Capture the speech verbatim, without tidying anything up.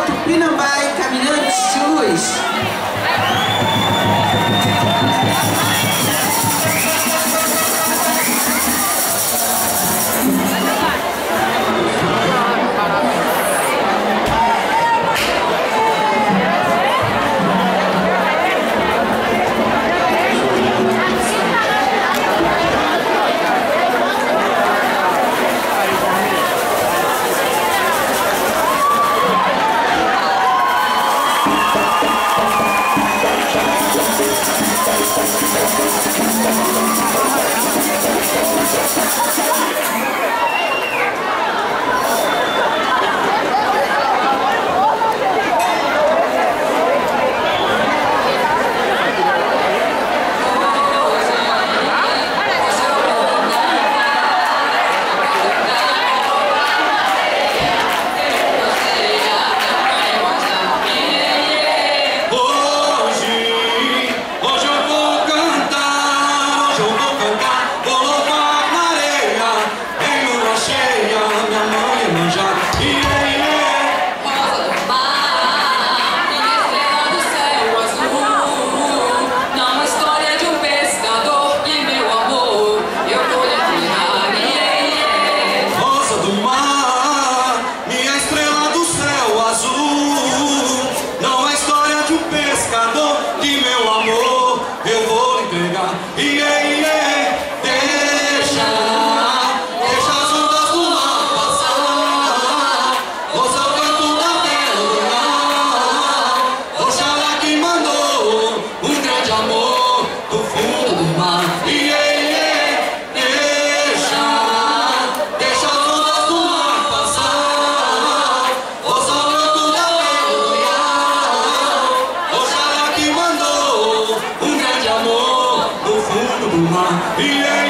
Alto Pinambai, Caminhantes de Luz. Yeah.